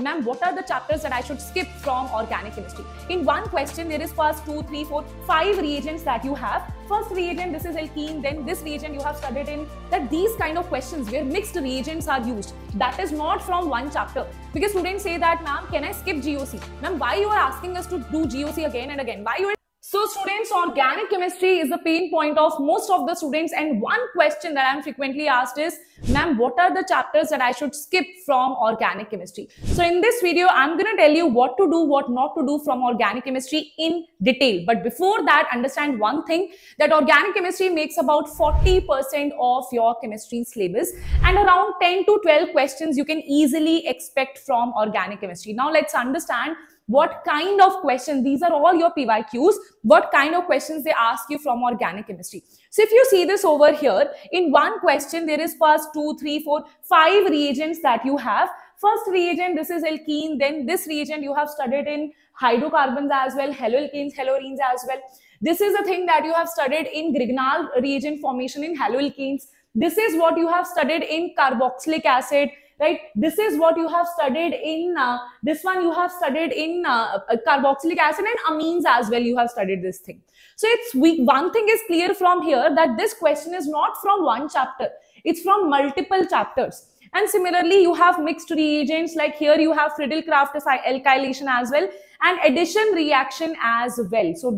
ma'am, what are the chapters that I should skip from organic chemistry? In one question, there is first 2, 3, 4, 5 reagents that you have. First reagent, this is alkene, then this reagent you have studied in, that these kind of questions where mixed reagents are used. That is not from one chapter. Because students say that, ma'am, can I skip GOC? Ma'am, why you are asking us to do GOC again and again? Why you are... So students, organic chemistry is the pain point of most of the students, and one question that I am frequently asked is, ma'am, what are the chapters that I should skip from organic chemistry? So in this video, I'm going to tell you what to do, what not to do from organic chemistry in detail. But before that, understand one thing, that organic chemistry makes about 40% of your chemistry syllabus, and around 10 to 12 questions you can easily expect from organic chemistry. Now let's understand what kind of questions, these are all your PYQs, what kind of questions they ask you from organic chemistry. So if you see this over here, in one question, there is first 2, 3, 4, 5 reagents that you have. First reagent, this is alkene, then this reagent you have studied in hydrocarbons as well, haloalkanes, haloarenes as well. This is a thing that you have studied in Grignard reagent formation in haloalkanes. This is what you have studied in carboxylic acid. Right, this is what you have studied in, this one you have studied in carboxylic acid and amines as well, you have studied this thing. So it's one thing is clear from here, that this question is not from one chapter, it's from multiple chapters. And similarly, you have mixed reagents, like here you have Friedel Craft's alkylation as well, and addition reaction as well. So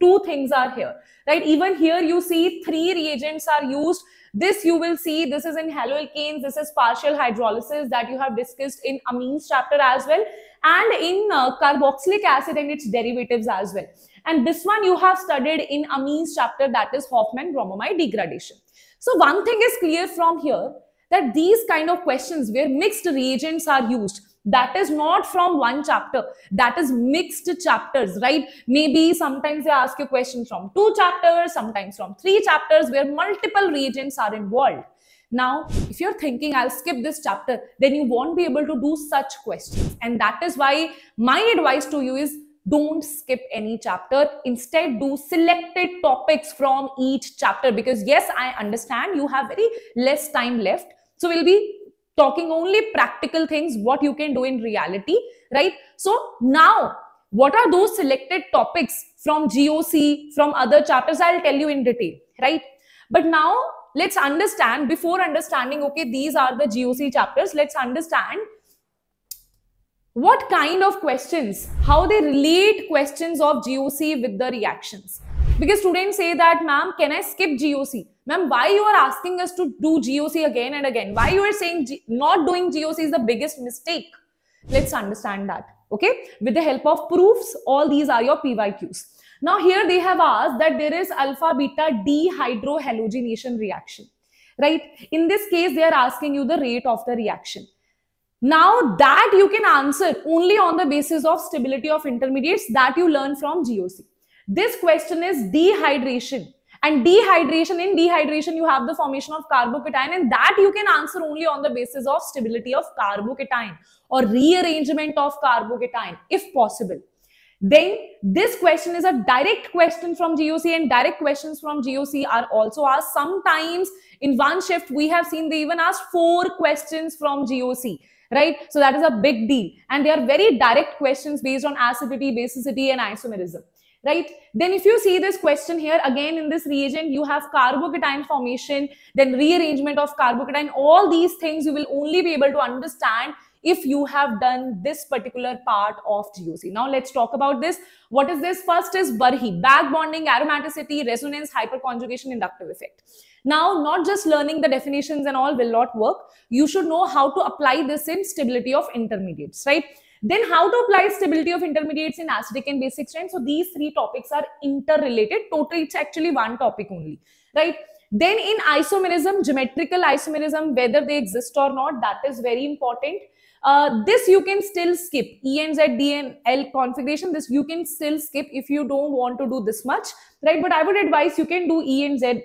two things are here, right? Even here you see 3 reagents are used. This you will see, this is in haloalkanes, this is partial hydrolysis that you have discussed in amines chapter as well, and in carboxylic acid and its derivatives as well. And this one you have studied in amines chapter, that is Hoffmann bromamide degradation. So one thing is clear from here, that these kind of questions where mixed reagents are used, that is not from one chapter, that is mixed chapters, right? Maybe sometimes they ask you questions from 2 chapters, sometimes from 3 chapters where multiple reagents are involved. Now, if you're thinking I'll skip this chapter, then you won't be able to do such questions. And that is why my advice to you is, don't skip any chapter. Instead, do selected topics from each chapter, because yes, I understand you have very less time left. So we'll be talking only practical things, what you can do in reality, right? So now, what are those selected topics from GOC, from other chapters? I'll tell you in detail, right? But now let's understand, before understanding, okay, these are the GOC chapters, let's understand what kind of questions, how they relate questions of GOC with the reactions. Because students say that, ma'am, can I skip GOC? Ma'am, why you are asking us to do GOC again and again? Why you are saying not doing GOC is the biggest mistake? Let's understand that, okay? With the help of proofs, all these are your PYQs. Now here they have asked that there is alpha beta dehydrohalogenation reaction, right? In this case, they are asking you the rate of the reaction. Now that you can answer only on the basis of stability of intermediates that you learn from GOC. This question is dehydration, and dehydration, in dehydration you have the formation of carbocation, and that you can answer only on the basis of stability of carbocation or rearrangement of carbocation if possible. Then this question is a direct question from GOC, and direct questions from GOC are also asked. Sometimes in one shift we have seen they even asked 4 questions from GOC. Right? So that is a big deal. And they are very direct questions based on acidity, basicity and isomerism. Right? Then if you see this question here, again in this reagent, you have carbocation formation, then rearrangement of carbocation. All these things you will only be able to understand if you have done this particular part of GOC. Now let's talk about this. What is this? First is Burhi, back bonding, aromaticity, resonance, hyperconjugation, inductive effect. Now, not just learning the definitions and all will not work. You should know how to apply this in stability of intermediates, right? Then how to apply stability of intermediates in acidic and basic strength. So these 3 topics are interrelated. Totally, it's actually one topic only, right? Then in isomerism, geometrical isomerism, whether they exist or not, that is very important. This you can still skip. ENZ, DN, L configuration, this you can still skip if you don't want to do this much, right? But I would advise you can do ENZ.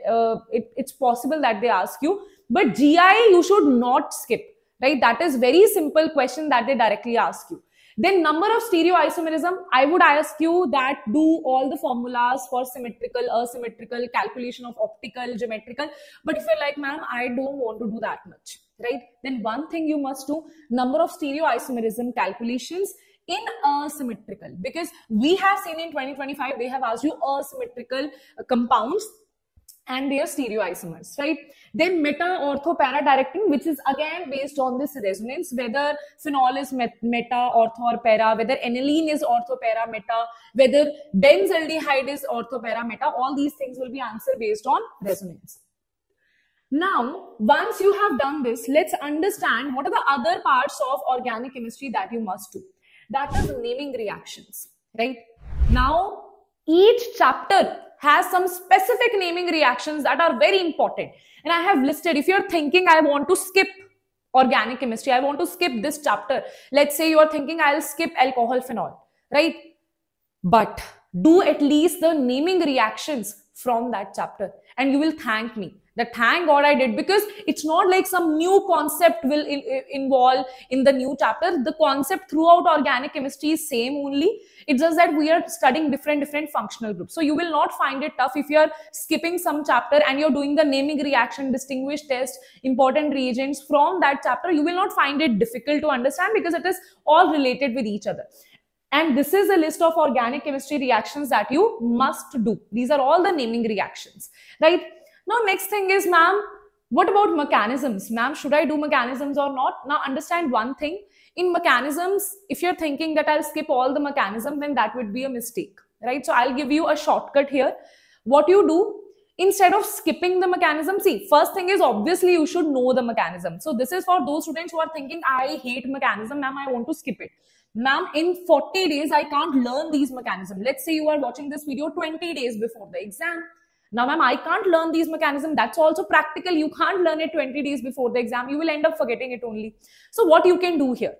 It's possible that they ask you. But GI you should not skip, right? That is very simple question that they directly ask you. Then number of stereoisomerism, I would ask you that do all the formulas for symmetrical, asymmetrical, calculation of optical, geometrical. But if you're like, ma'am, I don't want to do that much, right? Then one thing you must do, number of stereoisomerism calculations in asymmetrical, because we have seen in 2025, they have asked you asymmetrical compounds and their stereoisomers, right? Then meta-ortho para-directing, which is again based on this resonance, whether phenol is meta-ortho or para, whether aniline is ortho-para-meta, whether benzaldehyde is ortho-para-meta, all these things will be answered based on resonance. Now, once you have done this, let's understand what are the other parts of organic chemistry that you must do. That is naming reactions, right? Now, each chapter has some specific naming reactions that are very important. And I have listed, if you're thinking, I want to skip organic chemistry, I want to skip this chapter. Let's say you're thinking, I'll skip alcohol phenol, right? But do at least the naming reactions from that chapter. And you will thank me. That thank God I did, because it's not like some new concept will involve in the new chapter. The concept throughout organic chemistry is same only. It's just that we are studying different functional groups. So you will not find it tough if you are skipping some chapter and you're doing the naming reaction, distinguished test, important reagents from that chapter. You will not find it difficult to understand because it is all related with each other. And this is a list of organic chemistry reactions that you must do. These are all the naming reactions, right? Now, next thing is, ma'am, what about mechanisms? Ma'am, should I do mechanisms or not? Now, understand one thing. In mechanisms, if you're thinking that I'll skip all the mechanism, then that would be a mistake, right? So I'll give you a shortcut here. What you do, instead of skipping the mechanism, see, first thing is obviously you should know the mechanism. So this is for those students who are thinking, I hate mechanism, ma'am, I want to skip it. Ma'am, in 40 days, I can't learn these mechanisms. Let's say you are watching this video 20 days before the exam. Now, ma'am, I can't learn these mechanisms. That's also practical. You can't learn it 20 days before the exam. You will end up forgetting it only. So what you can do here?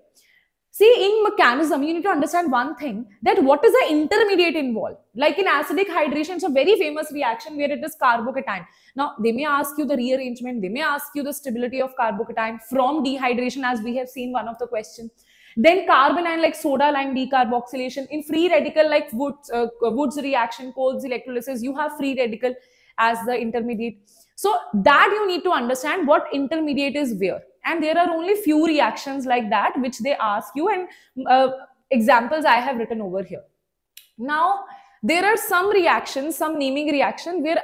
See, in mechanism, you need to understand one thing, that what is the intermediate involved? Like in acidic hydration, it's a very famous reaction where it is carbocation. Now, they may ask you the rearrangement. They may ask you the stability of carbocation from dehydration, as we have seen one of the questions. Then carbon ion like soda lime decarboxylation. In free radical like Wood's reaction, Kolbe's electrolysis, you have free radical as the intermediate. So that you need to understand what intermediate is where. And there are only few reactions like that which they ask you, and examples I have written over here. Now, there are some reactions, some naming reaction where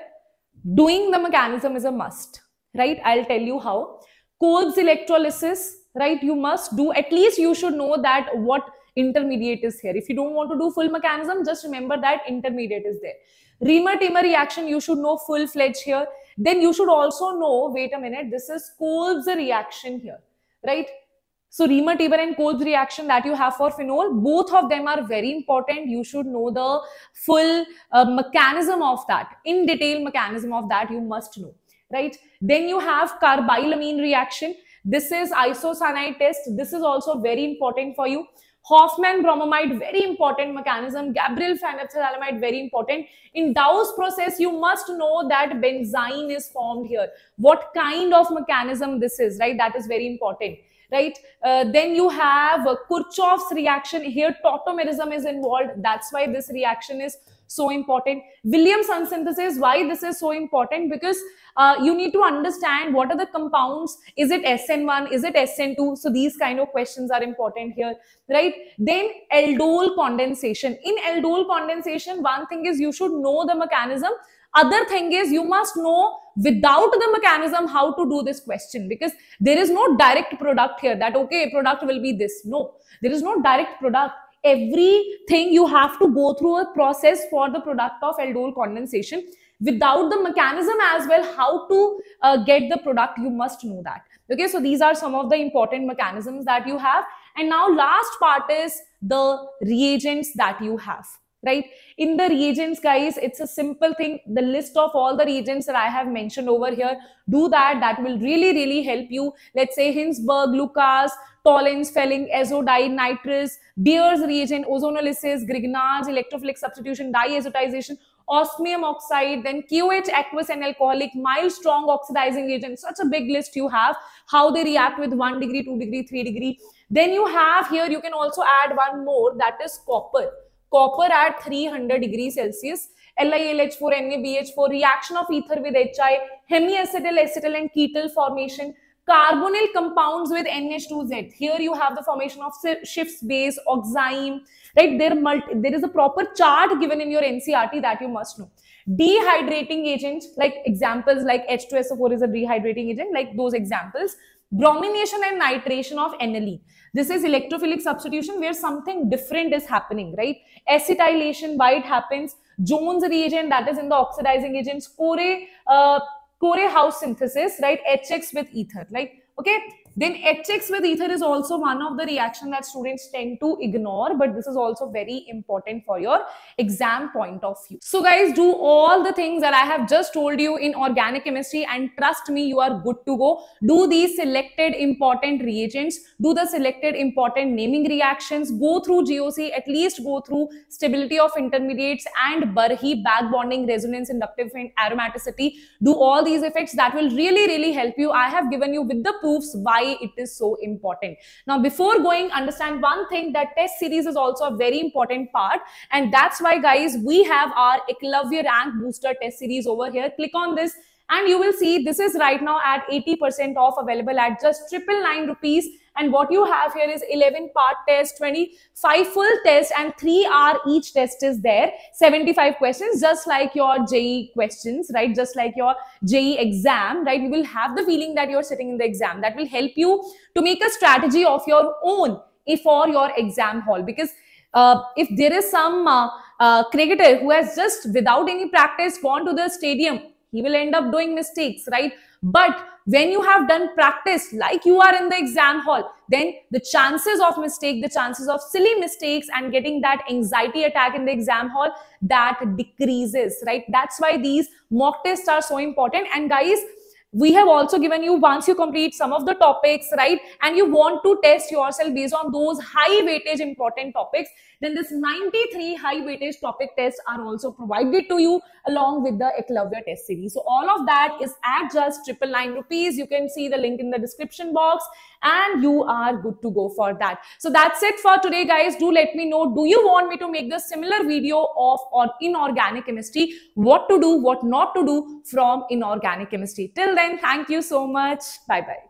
doing the mechanism is a must, right? I'll tell you how. Kolbe's electrolysis. Right, you must do, at least you should know that what intermediate is here. If you don't want to do full mechanism, just remember that intermediate is there. Reimer-Tiemann reaction, you should know full-fledged here. Then you should also know, wait a minute, this is Kolbe's reaction here, right? So Reimer-Tiemann and Kolbe's reaction that you have for phenol, both of them are very important. You should know the full mechanism of that, in detail mechanism of that you must know, right? Then you have carbylamine reaction. This is isosanide test. This is also very important for you. Hoffmann bromamide, very important mechanism. Gabriel Phanephthalamide, very important. In Dow's process, you must know that benzyne is formed here. What kind of mechanism this is, right? That is very important, right? Then you have Kirchhoff's reaction. Here, tautomerism is involved. That's why this reaction is so important. Williamson synthesis, why this is so important? Because you need to understand what are the compounds. Is it SN1? Is it SN2? So these kind of questions are important here, right? Then aldol condensation. In aldol condensation, one thing is you should know the mechanism. Other thing is you must know without the mechanism how to do this question, because there is no direct product here that, okay, product will be this. No, there is no direct product. Everything you have to go through a process for the product of aldol condensation. Without the mechanism as well, how to get the product, you must know that. Okay, so these are some of the important mechanisms that you have. And now last part is the reagents that you have, right? In the reagents, guys, it's a simple thing. The list of all the reagents that I have mentioned over here, do that. That will really help you. Let's say Hinsberg, Lucas, Tollens, Fehling, azo, nitrous, Beers' reagent, ozonolysis, Grignard, electrophilic substitution, diazotization, osmium oxide, then QH, aqueous and alcoholic, mild strong oxidizing agent. Such a big list you have, how they react with 1 degree, 2 degree, 3 degree. Then you have here, you can also add one more, that is copper. Copper at 300 degrees Celsius, LiLH4, NaBH4, reaction of ether with HI, hemiacetal, acetal and ketal formation, Carbonyl compounds with NH2Z. Here you have the formation of Schiff's base, oxime, right? There is a proper chart given in your NCERT that you must know. Dehydrating agents, like examples like H2SO4 is a dehydrating agent, like those examples. Bromination and nitration of aniline. This is electrophilic substitution where something different is happening, right? Acetylation, why it happens. Jones reagent, that is in the oxidizing agents. Corey-House synthesis, right? HX with ether, right? Okay. Then HX with ether is also one of the reaction that students tend to ignore, but this is also very important for your exam point of view. So guys, do all the things that I have just told you in organic chemistry and trust me, you are good to go. Do these selected important reagents, do the selected important naming reactions, go through GOC, at least go through stability of intermediates and Burhi, back bonding, resonance, inductive and aromaticity. Do all these effects that will really, really help you. I have given you with the proofs why it is so important. Now, before going, understand one thing that test series is also a very important part, and that's why, guys, we have our Eklavya Rank Booster test series over here. Click on this and you will see this is right now at 80% off, available at just 999 rupees. And what you have here is 11-part test, 25 full tests and 3 hour each test is there. 75 questions, just like your JEE questions, right? Just like your JEE exam, right? You will have the feeling that you're sitting in the exam. That will help you to make a strategy of your own for your exam hall. Because if there is some cricketer who has just without any practice gone to the stadium, he will end up doing mistakes, right? But when you have done practice like you are in the exam hall, then the chances of mistake, the chances of silly mistakes and getting that anxiety attack in the exam hall, that decreases, right? That's why these mock tests are so important. And guys, we have also given you, once you complete some of the topics, right, and you want to test yourself based on those high weightage important topics, then this 93 high weightage topic tests are also provided to you along with the Eklavya test series. So all of that is at just 999 rupees. You can see the link in the description box and you are good to go for that. So that's it for today, guys. Do let me know, do you want me to make the similar video of or inorganic chemistry, what to do, what not to do from inorganic chemistry? Till then, thank you so much. Bye-bye.